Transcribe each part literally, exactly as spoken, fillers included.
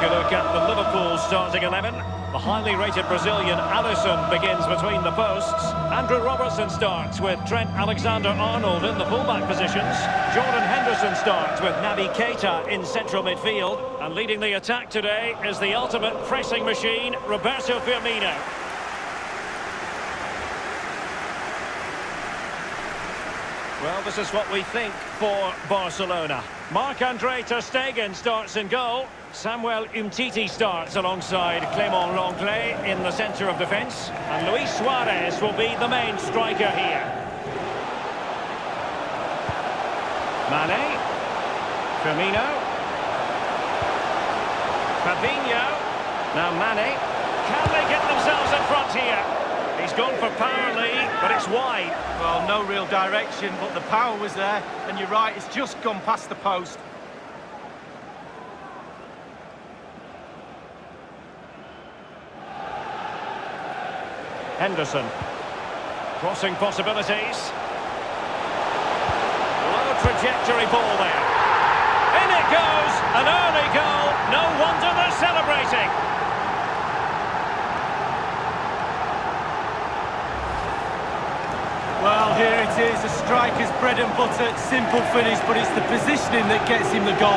take a look at the Liverpool starting eleven. The highly rated Brazilian Alisson begins between the posts. Andrew Robertson starts with Trent Alexander-Arnold in the fullback positions. Jordan Henderson starts with Naby Keita in central midfield. And leading the attack today is the ultimate pressing machine, Roberto Firmino. Well, this is what we think for Barcelona. Marc-Andre Ter Stegen starts in goal. Samuel Umtiti starts alongside Clément Lenglet in the centre of defence. And Luis Suarez will be the main striker here. Mane. Firmino. Fabinho. Now Mane. Can they get themselves in front here? He's gone for power, Lee, but it's wide. Well, no real direction, but the power was there. And you're right, it's just gone past the post. Henderson. Crossing possibilities. Low trajectory ball there. In it goes, an early goal. No wonder they're celebrating. Well, here it is, a striker's bread and butter, simple finish, but it's the positioning that gets him the goal.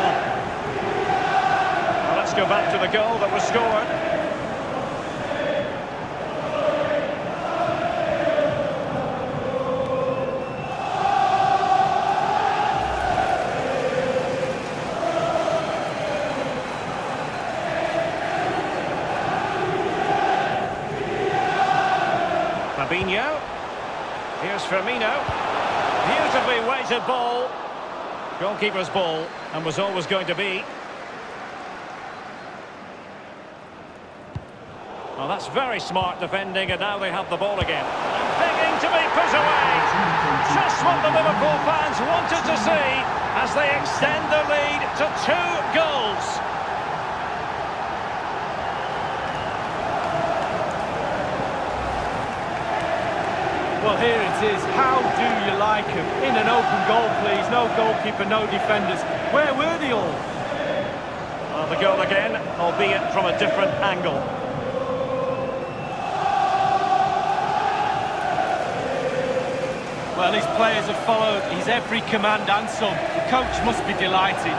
Well, let's go back to the goal that was scored. Fabinho. Here's Firmino, beautifully weighted ball, goalkeeper's ball, and was always going to be. Well, that's very smart defending, and now they have the ball again. Begging to be put away, just what the Liverpool fans wanted to see as they extend the lead to two goals. Well, here it is. How do you like him? In an open goal, please. No goalkeeper, no defenders. Where were they all? Well, the goal again, albeit from a different angle. Well, his players have followed his every command and some. The coach must be delighted.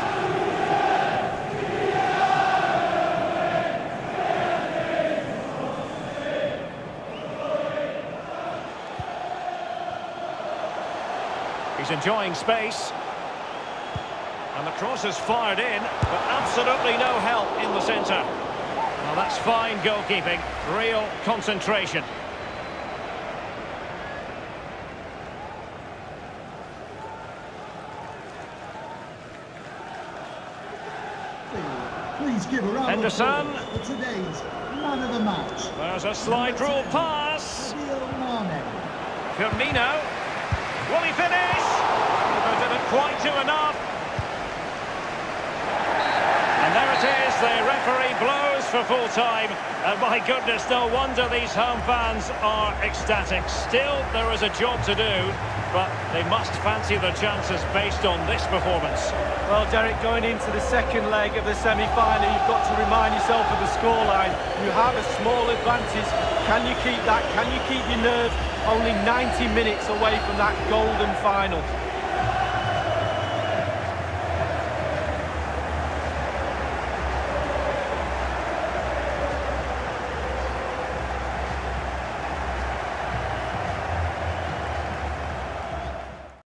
He's enjoying space. And the cross is fired in, but absolutely no help in the centre. Well, that's fine goalkeeping. Real concentration. Please give a round of applause for today's man of the match. There's a slide rule pass. Firmino. Will he finish? They didn't quite do enough. And there it is, the referee blows for full time. And my goodness, no wonder these home fans are ecstatic. Still, there is a job to do, but they must fancy their chances based on this performance. Well, Derek, going into the second leg of the semi-final, you've got to remind yourself of the scoreline. You have a small advantage. Can you keep that? Can you keep your nerve? Only ninety minutes away from that golden final.